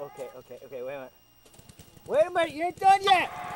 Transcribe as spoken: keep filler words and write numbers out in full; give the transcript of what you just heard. okay, okay, okay, wait a minute. Wait a minute, you ain't done yet!